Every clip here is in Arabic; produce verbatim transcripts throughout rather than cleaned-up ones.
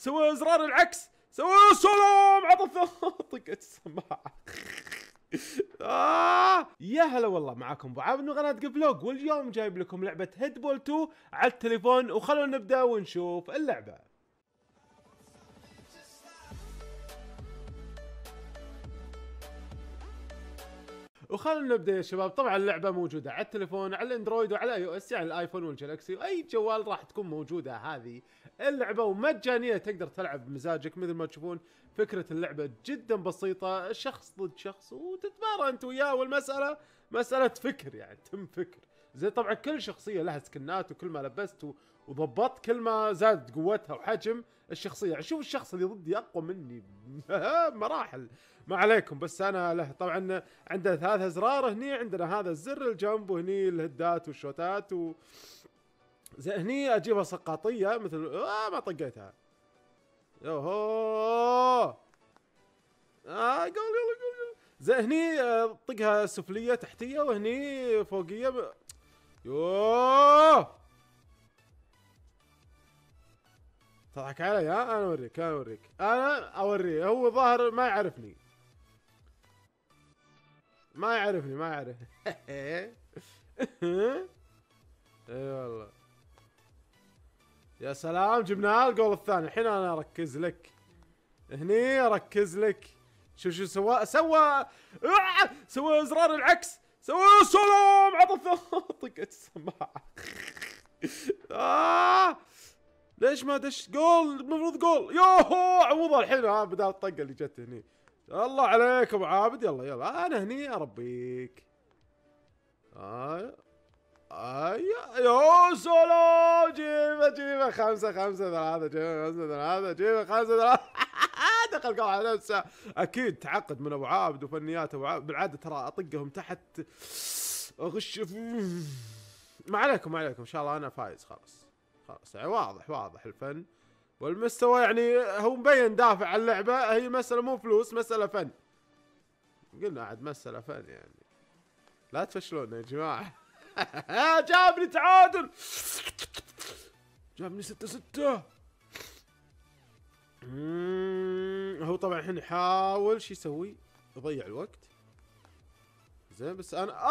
سوى زرار العكس، سوى سلام عطفه طقت السماعه. آه يا هلا والله، معاكم ابو عابد من قناه قفلوق، واليوم جايب لكم لعبه هيد بول اثنين على التليفون، وخلونا نبدا ونشوف اللعبه. وخلونا نبدا يا شباب. طبعا اللعبه موجوده على التليفون، على الاندرويد، وعلى اي او اس، يعني الايفون والجلاكسي، واي جوال راح تكون موجوده هذه اللعبه، ومجانيه تقدر تلعب بمزاجك. مثل ما تشوفون فكره اللعبه جدا بسيطه، شخص ضد شخص وتتبارى انت وياه، والمساله مساله فكر، يعني تم فكر. زي طبعا كل شخصيه لها سكنات، وكل ما لبست وضبطت كل ما زادت قوتها وحجم الشخصيه. يعني شوف الشخص اللي ضدي اقوى مني مراحل، ما عليكم. بس انا له طبعا عندنا ثلاث ازرار هني، عندنا هذا الزر الجنب، وهني الهدات والشوتات، و زي هني اجيبها سقاطيه مثل آه ما طقيتها. يوهو اه قول يلا قول. زي هني طقها سفليه تحتيه، وهني فوقيه. يوه تضحك علي؟ ها انا اوريك، انا اوريك، انا اوريه. هو ظاهر ما يعرفني، ما يعرفني، ما يعرف. اي والله يا سلام، جبناها الجول الثاني. الحين انا اركز لك هني، اركز لك. شوف شو سوى، سوى سوى زرار العكس، سوى سلام عطفه طقت السماعه. آه ليش ما دش جول؟ المفروض جول. يوهو عوضها الحين. ها بدال الطقه اللي جت هني. الله عليك ابو عابد، يلا يلا انا هني اربيك. آه ايوه يا سلام، جيبه جيبه، خمسه خمسه ثلاثه، جيبه خمسه ثلاثه، جيبه خمسه ثلاثه. دخل جول على نفسه، اكيد تعقد من ابو عابد وفنيات ابو عابد. بالعاده ترى اطقهم تحت، اغش. ما عليكم ما عليكم، ان شاء الله انا فايز. خلاص خلاص، يعني واضح واضح الفن والمستوى، يعني هو مبين دافع على اللعبه. هي مساله مو فلوس، مساله فن. قلنا عاد مساله فن، يعني لا تفشلونا يا جماعه. جابني تعادل، جابني ستة ستة. هو طبعا الحين يحاول شو يسوي، يضيع الوقت. زين بس انا آه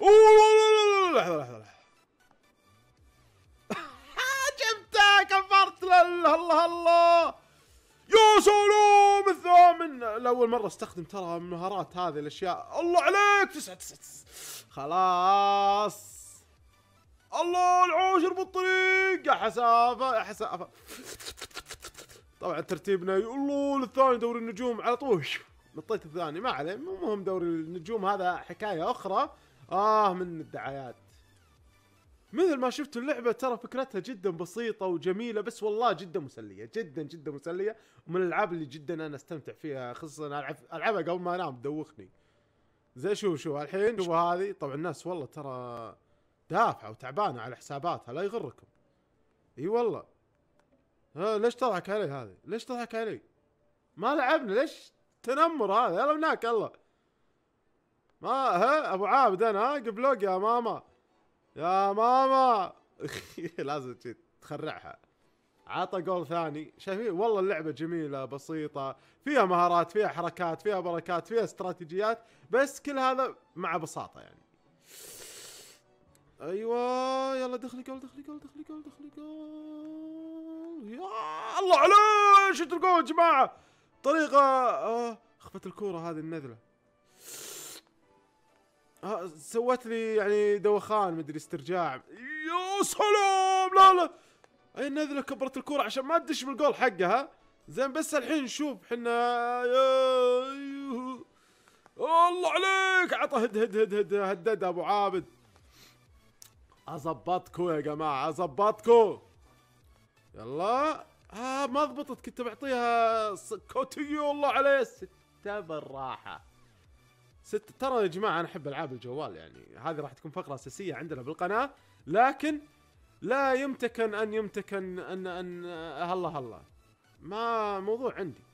اوه لحظة لحظة لحظة، جبتها، كفرت له. الله الله يا سلام، الثامن. لأول مرة استخدم ترى المهارات هذه الأشياء. الله عليك، تسعة تسعة تسعة. خلاص الله، العوشر بالطريق، يا حسافة يا حسافة. طبعا ترتيبنا الله للثاني، دوري النجوم على طول نطيت الثاني. ما عليه، مو مهم دوري النجوم، هذا حكاية أخرى. آه من الدعايات. مثل ما شفتوا اللعبة ترى فكرتها جدا بسيطة وجميلة، بس والله جدا مسلية، جدا جدا مسلية، ومن الألعاب اللي جدا أنا استمتع فيها، خصوصا ألعب ألعبها قبل ما أنام تدوخني. زي شو شو الحين شو هذه. طبعا الناس والله ترى دافعة وتعبانة على حساباتها، لا يغركم. إي والله. ها ليش تضحك علي هذه؟ ليش تضحك علي؟ ما لعبنا، ليش تنمر هذا؟ يلا هناك يلا. ما ها أبو عابد أنا، ها قفلوق يا ماما. يا ماما لازم تخرعها. عطى جول ثاني. شايفين والله اللعبة جميلة بسيطة، فيها مهارات، فيها حركات، فيها بركات، فيها استراتيجيات، بس كل هذا مع بساطة يعني. ايوه يلا دخلي جول، دخلي جول، دخلي جول، دخلي جول. يا الله عليه، شوت الجول يا جماعة. طريقة آه خفت الكورة هذه النذلة. ها سوت لي يعني دوخان، مدري استرجاع. يا سلام، لا لا اي نذله، كبرت الكرة عشان ما تدش بالجول حقها. زين بس الحين شوف حنا، الله عليك، عطى هد هد هد هد هددها ابو عابد. اظبطكم يا جماعة، اظبطكم. يلا ها ما ضبطت، كنت بعطيها كوتيو. الله عليه، ستة بالراحة، ست. ترى يا جماعه انا احب العاب الجوال، يعني هذه راح تكون فقره اساسيه عندنا بالقناه، لكن لا يمتكن ان يمتكن ان ان هلا هلا ما موضوع عندي.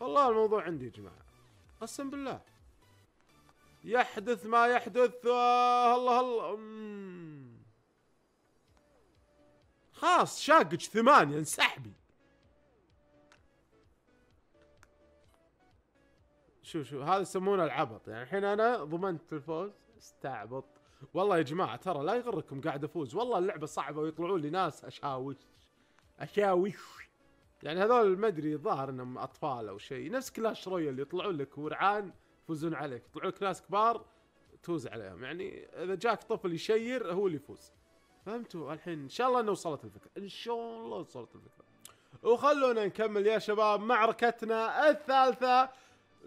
والله الموضوع عندي يا جماعه، قسم بالله يحدث ما يحدث. هلا هلا خلاص شاقج ثمانية انسحبي. شو شو هذا يسمونه العبط، يعني الحين انا ضمنت الفوز استعبط. والله يا جماعه ترى لا يغركم قاعد افوز، والله اللعبه صعبه ويطلعون لي ناس اشاوش اشاوش، يعني هذول ما ادري الظاهر انهم اطفال او شيء، نفس كلاش رويال يطلعون لك ورعان يفوزون عليك، يطلعون لك ناس كبار تفوز عليهم، يعني اذا جاك طفل يشير هو اللي يفوز. فهمتوا الحين؟ ان شاء الله انه وصلت الفكره، ان شاء الله وصلت الفكره. وخلونا نكمل يا شباب معركتنا الثالثه،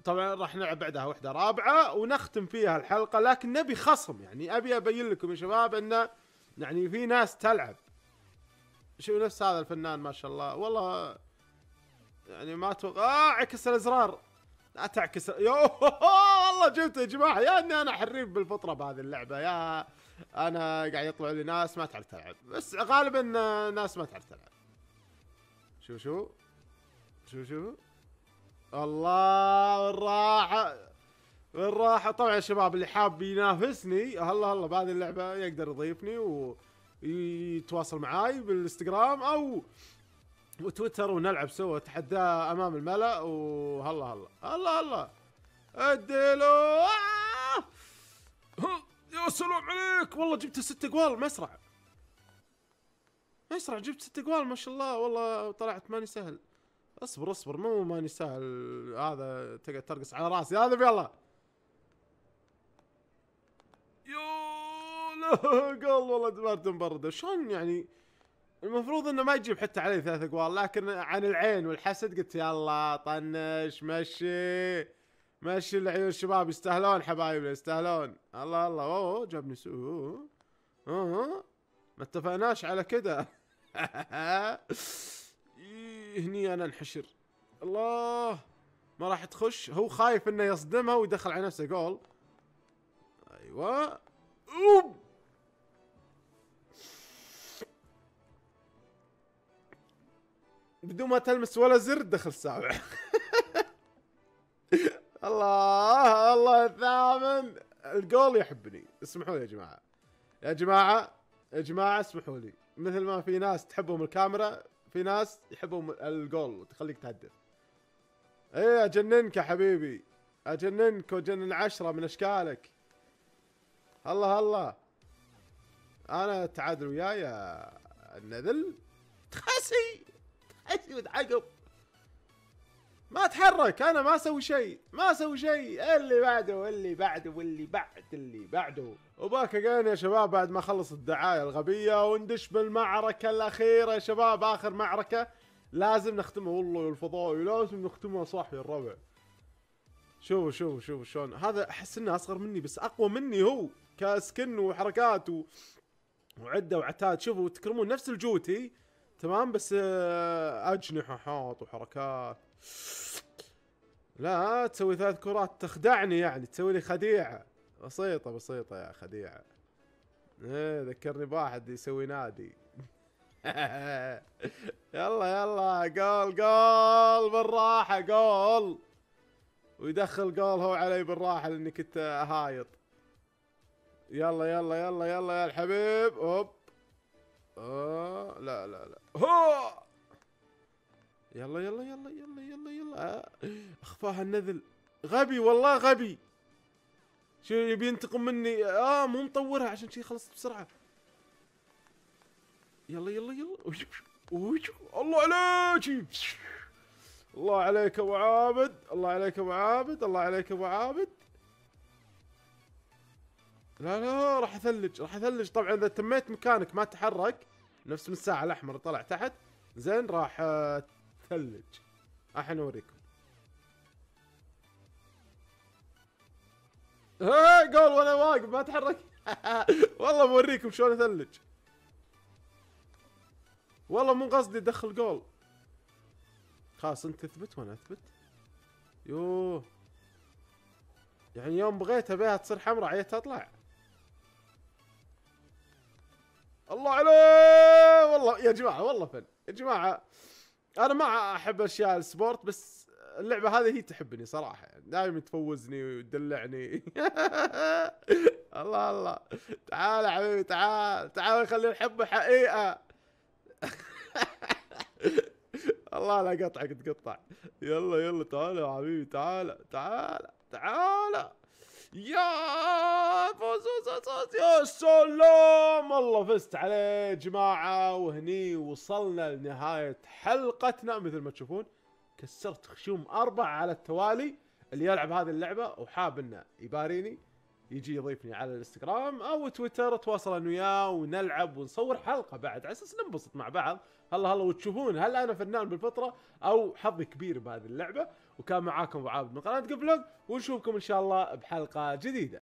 طبعا راح نلعب بعدها واحده رابعه ونختم فيها الحلقه، لكن نبي خصم، يعني ابي ابين لكم يا شباب انه يعني في ناس تلعب. شوف نفس هذا الفنان ما شاء الله، والله يعني ما اتوقع. آه عكس الازرار، لا تعكس. يوه والله جبته يا جماعه، يا اني انا حريف بالفطره بهذه اللعبه، يا انا قاعد يطلع لي ناس ما تعرف تلعب، بس غالبا ناس ما تعرف تلعب. شو شو شو شو الله، والراحه والراحه. طبعا يا شباب اللي حاب ينافسني هلا هلا بهذه اللعبه يقدر يضيفني ويتواصل معاي بالانستغرام او وتويتر ونلعب سوا، اتحدى امام الملأ. وهلا هلا هلا هلا اديله. يا سلام عليك، والله جبت ست اقوال مسرع مسرع، جبت ست اقوال ما شاء الله، والله طلعت ماني سهل. اصبر اصبر، مو ماني سهل، هذا تقعد ترقص على راسي هذا. يلا يوووو، لا قال والله دمارته مبرده. شلون يعني المفروض انه ما يجيب حتى عليه ثلاث اقوال، لكن عن العين والحسد قلت يلا طنش مشي مشي العيون، الشباب يستاهلون حبايبنا يستاهلون. الله الله، اوه جابني سوء، اوه ما اتفقناش على كذا. هني انا انحشر، الله ما راح تخش، هو خايف انه يصدمها ويدخل على نفسه جول. ايوه اوب، بدون ما تلمس ولا زر دخل السابع. الله الله الثامن الجول، يحبني. اسمحوا لي يا جماعه يا جماعه يا جماعه اسمحوا لي، مثل ما في ناس تحبهم الكاميرا في ناس يحبهم الجول وتخليك تهدف. ايه اجننك يا حبيبي، اجننك واجنن عشرة من اشكالك. الله الله، انا تعادل وياي يا النذل، تخسي تخسي وتعقب ما اتحرك، انا ما اسوي شيء ما اسوي شيء. اللي بعده واللي بعده واللي بعد اللي بعده. وباك اجين يا شباب بعد ما خلص الدعايه الغبيه وندش بالمعركه الاخيره يا شباب، اخر معركه لازم نختمها، والله الفضائي لازم نختمها صح يا الربع. شوفوا شوفوا شوفوا شلون هذا، احس انه اصغر مني بس اقوى مني هو كسكن وحركات و... وعده وعتاد. شوفوا تكرمون نفس الجوتي تمام، بس اجنحه حاط وحركات. لا تسوي ثلاث كرات تخدعني، يعني تسوي لي خديعه بسيطه بسيطه يا خديعه. ايه ذكرني بواحد يسوي نادي. يلا يلا جول جول بالراحه جول، ويدخل جول هو علي بالراحه لاني كنت هايط. يلا يلا يلا يلا يا الحبيب، هوب. اه لا لا لا، هو يلا يلا يلا يلا يلا يلا. اخفاها النذل، غبي والله غبي. شو يبي ينتقم مني؟ اه مو مطورها عشان شي خلصت بسرعه. يلا يلا يلا، الله عليك الله عليك ابو عابد، الله عليك ابو عابد، الله عليك ابو عابد. لا لا راح اثلج راح اثلج. طبعا اذا تميت مكانك ما تحرك، نفس من الساعه الاحمر طلع تحت زين راح ثلج. الحين اوريكم. ها جول وانا واقف ما اتحرك. والله بوريكم شلون اثلج، والله مو قصدي ادخل جول. خلاص انت اثبت وانا اثبت. يوه يعني يوم بغيتها بيها تصير حمراء عيتها اطلع. الله عليه، والله يا جماعه والله فن يا جماعه. انا ما احب اشياء السبورت بس اللعبه هذه هي تحبني صراحه، يعني دائما تفوزني وتدلعني. الله الله، تعال حبيبي تعال تعال، خلي الحب حقيقه. الله على قطعك تقطع. يلا يلا تعال يا حبيبي، تعال تعال تعال يا فوز. يا سلام، والله فزت عليه يا جماعه. وهني وصلنا لنهايه حلقتنا. مثل ما تشوفون كسرت خشوم اربعه على التوالي. اللي يلعب هذه اللعبه وحاب انه يباريني يجي يضيفني على الانستغرام او تويتر، تواصل انا وياه ونلعب ونصور حلقه بعد على اساس ننبسط مع بعض. هلا هلا وتشوفون هل انا فنان بالفطره او حظي كبير بهذه اللعبه. وكان معاكم ابو عابد من قناه قفلوق، ونشوفكم ان شاء الله بحلقه جديده.